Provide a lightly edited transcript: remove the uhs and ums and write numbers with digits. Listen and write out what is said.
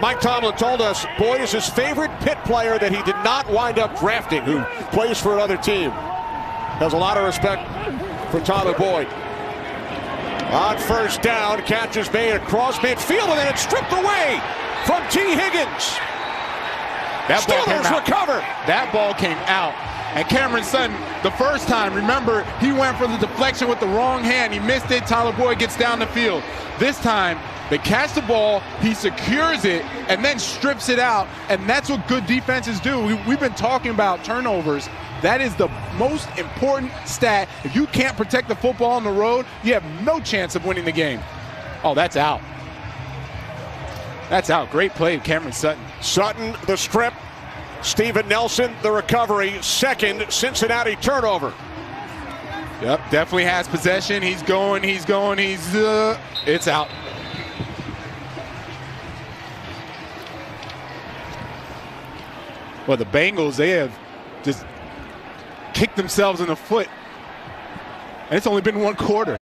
Mike Tomlin told us Boyd is his favorite Pitt player that he did not wind up drafting, who plays for another team. Has a lot of respect for Tyler Boyd. On first down, catch is made across midfield, and then it's stripped away from Tee Higgins. That Steelers recover. That ball came out. And Cameron Sutton, the first time, remember, he went for the deflection with the wrong hand. He missed it. Tyler Boyd gets down the field. This time, they catch the ball, he secures it, and then strips it out. And that's what good defenses do. We've been talking about turnovers. That is the most important stat. If you can't protect the football on the road, you have no chance of winning the game. Oh, that's out. That's out. Great play, Cameron Sutton. Sutton, the strip. Steven Nelson, the recovery. Second Cincinnati turnover. Yep, definitely has possession. He's going, it's out. Well, the Bengals, they have just kicked themselves in the foot. And it's only been one quarter.